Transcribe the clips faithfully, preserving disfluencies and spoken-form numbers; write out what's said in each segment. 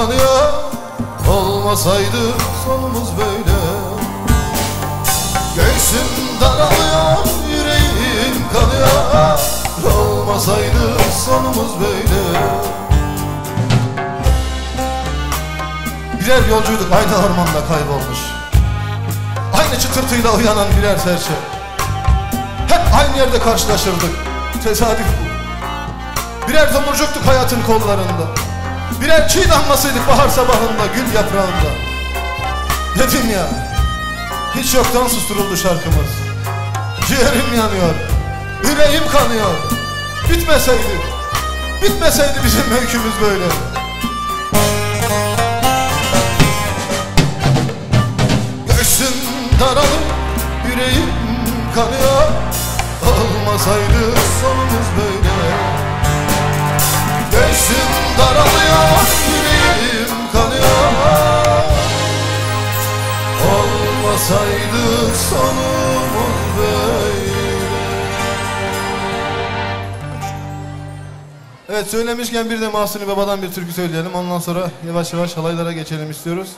kanıyor. Olmasaydı sonumuz böyle. Göğsüm daralıyor, yüreğim kanıyor. Olmasaydı sonumuz böyle. Birer yolcuyduk aynı ormanda kaybolmuş. Aynı çıtırtıyla uyanan birer serçe. Hep aynı yerde karşılaşırdık. Tesadüf bu. Birer tomurcuktuk hayatın kollarında. Birer çiğ damlasıydık bahar sabahında, gül yaprağında. Dedim ya, hiç yoktan susturuldu şarkımız. Ciğerim yanıyor, yüreğim kanıyor. Bitmeseydi, bitmeseydi bizim öykümüz böyle. Göğsüm daralır, yüreğim kanıyor. Olmasaydı sonumuz böyle. Göğsüm daralıyor, yüreğim kanıyor. Olmasaydı sonumuz böyle. Evet, söylemişken bir de Mahsuni Baba'dan bir türkü söyleyelim. Ondan sonra yavaş yavaş halaylara geçelim istiyoruz.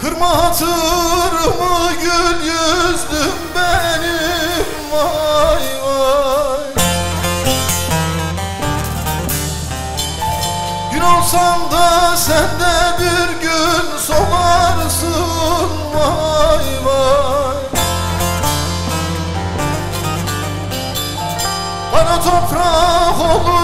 Kırma hatırımı gül yüzlüm benim, vay vay. Gün olsam da sen de bir gün solarsın, vay vay. Bana toprak olur.